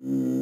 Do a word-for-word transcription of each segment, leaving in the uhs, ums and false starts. No, no, no.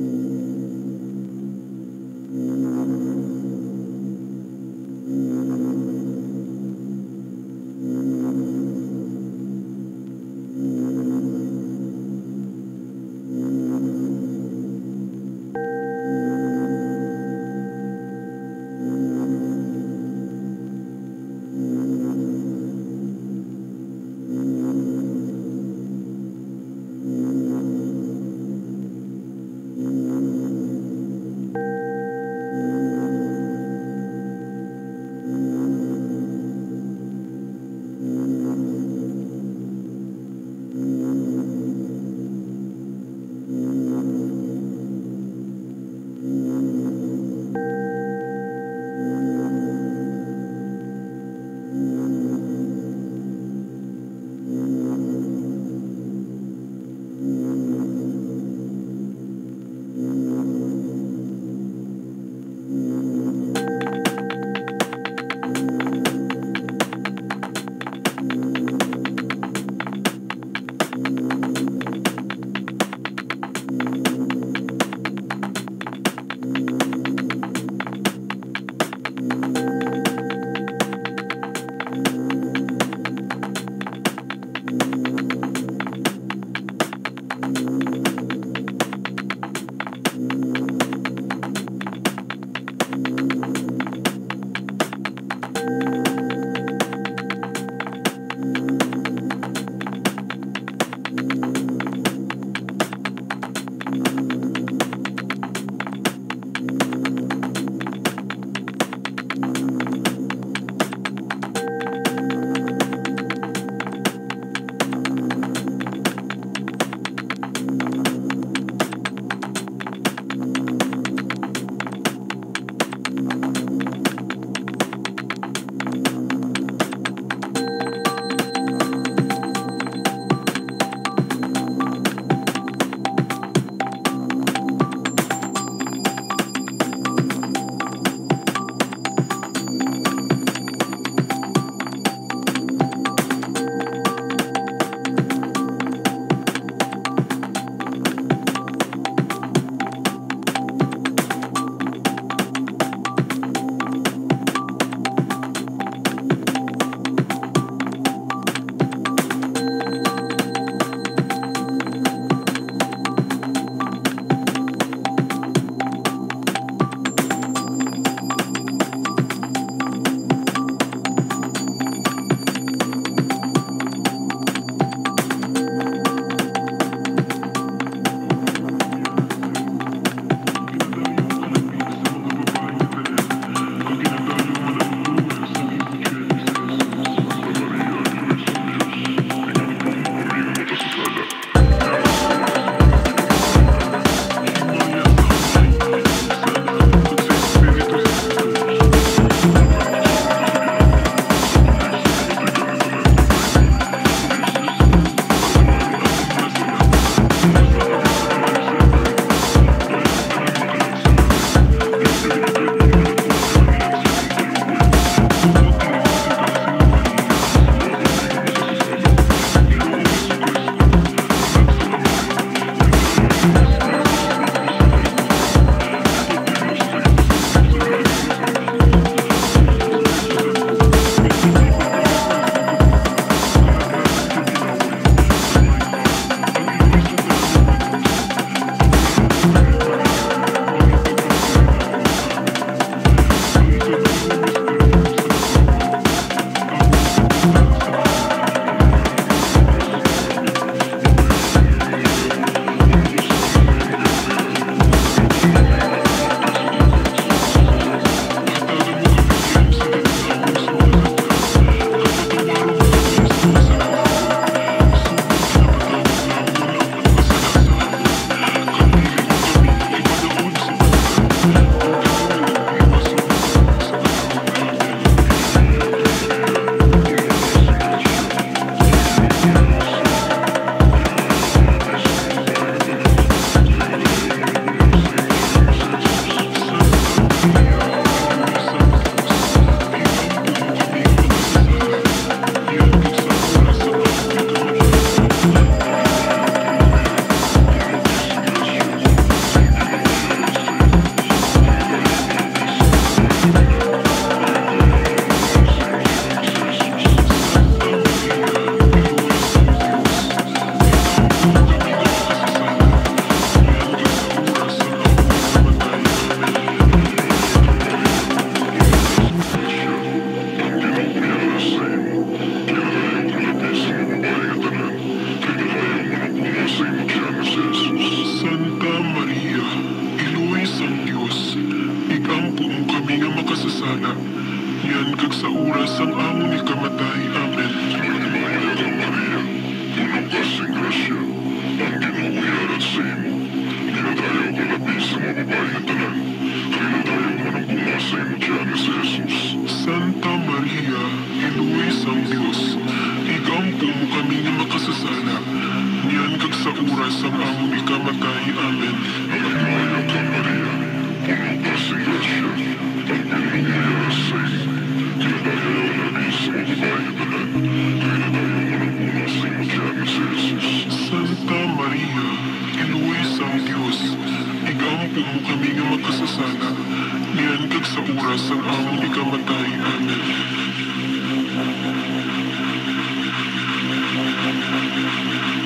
Amen.